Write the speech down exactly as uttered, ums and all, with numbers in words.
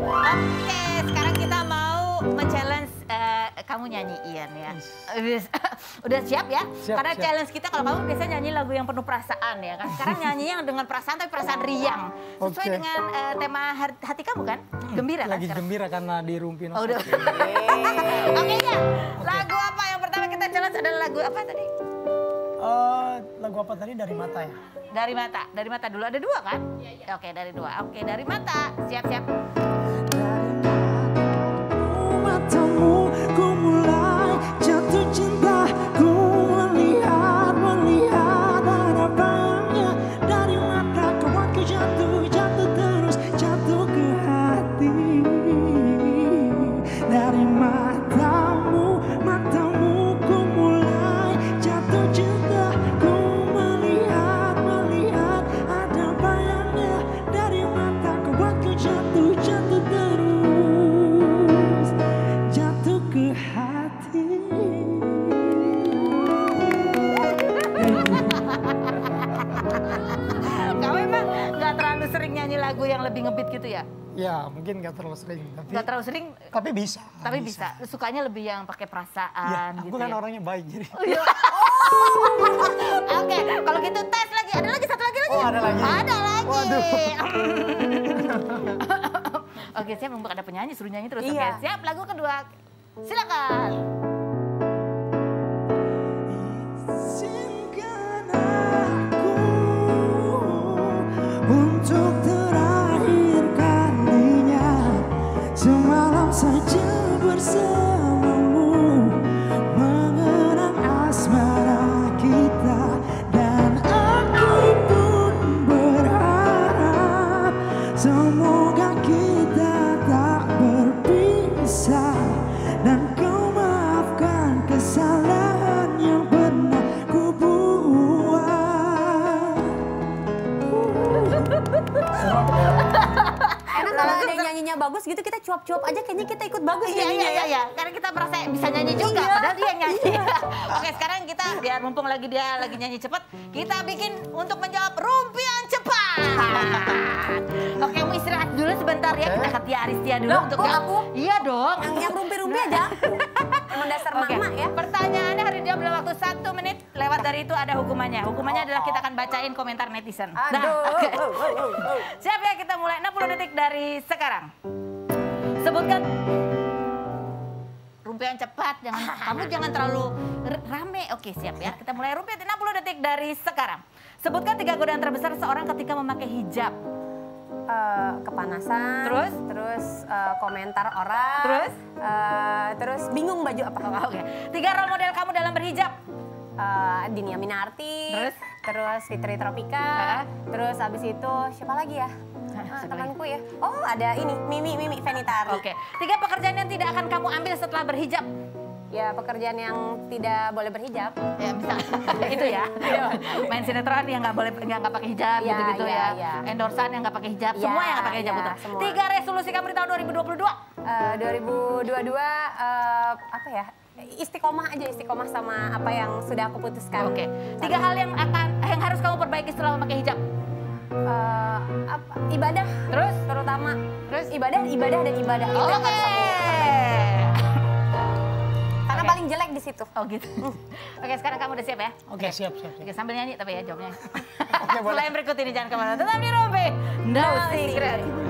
Oke, sekarang kita mau men-challenge uh, kamu nyanyiin ya. Udah siap ya? Siap, Karena siap. challenge kita kalau kamu biasa nyanyi lagu yang penuh perasaan ya kan. Sekarang nyanyinya dengan perasaan tapi perasaan riang. Sesuai okay. dengan uh, tema hati kamu kan? Gembira Lagi kan? Lagi gembira karena dirumpi. Oh, Oke okay, ya. Lagu apa yang pertama kita challenge adalah lagu apa tadi? Uh, lagu apa tadi dari mata ya? Dari mata. Dari mata dulu ada dua kan? Iya, iya. Oke, okay, dari dua. Oke, okay, dari mata. Siap-siap. Lagu yang lebih ngebeat gitu ya? Ya mungkin nggak terlalu sering. Tapi, gak terlalu sering? Tapi bisa. Tapi bisa. bisa. Sukanya lebih yang pakai perasaan. Ya, aku gitu kan ya. orangnya baik jadi. Oke, okay, kalau gitu tes lagi. Ada lagi satu lagi lagi. Oh, ada lagi. Ada lagi. Oke, okay, siap. Memang ada penyanyi suruh nyanyi terus. Iya. Oke, okay, siap. Lagu kedua. Silakan. Bagus gitu kita cuap-cuap aja kayaknya kita ikut bagus iya, nyanyinya iya, ya. Iya. Karena kita merasa bisa nyanyi juga iya. padahal dia nyanyi. Iya. Oke sekarang kita biar mumpung lagi dia lagi nyanyi cepat, kita bikin untuk menjawab rumpian cepat. Oke kamu istirahat dulu sebentar ya, kita ke Tia Aristia dulu Loh, untuk oh, aku. Iya dong. Yang rumpi-rumpi nah. aja. Emang dasar okay. mama ya. Pertanyaannya harus dijawab dalam waktu satu menit. Lewat dari itu ada hukumannya. Hukumannya oh, adalah kita akan bacain komentar netizen. Aduh. Nah, okay. oh, oh, oh, oh. Siap ya kita mulai enam puluh detik dari sekarang. Sebutkan rumpian cepat, jangan kamu jangan terlalu rame. Oke, siap ya. Kita mulai rumpian enam puluh detik dari sekarang. Sebutkan tiga godaan terbesar seorang ketika memakai hijab. Uh, kepanasan, terus terus uh, komentar orang, terus uh, terus bingung baju apa kau. Oke. Tiga role model kamu dalam berhijab. Uh, Dinia Minarti, terus terus Fitri Tropika, uh. terus abis itu siapa lagi ya? Ah, temanku ya. Oh, ada ini Mimi Mimi Venitaro. Oke. Okay. Tiga pekerjaan yang tidak akan kamu ambil setelah berhijab. Ya, pekerjaan yang tidak boleh berhijab. Ya, bisa. Itu ya. Main sinetron yang nggak boleh nggak nggak pakai hijab gitu-gitu ya, ya. ya. Endorsan yang nggak pakai hijab, ya, semua yang nggak pakai hijab ya, betul. Tiga resolusi kamu di tahun dua ribu dua puluh dua? Uh, dua ribu dua puluh dua uh, apa ya? Istiqomah aja, istiqomah sama apa yang sudah aku putuskan. Oke. Okay. Tiga hal yang akan yang harus kamu perbaiki setelah memakai hijab. Uh, apa, ibadah terus terutama terus ibadah ibadah dan ibadah itu okay. karena okay. paling jelek di situ oh gitu oke okay, sekarang kamu udah siap ya oke okay, okay. siap siap, siap. Okay, sambil nyanyi tapi ya jawabnya okay, selain berikut ini jangan kemana-mana tetap di Rumpi No Secret.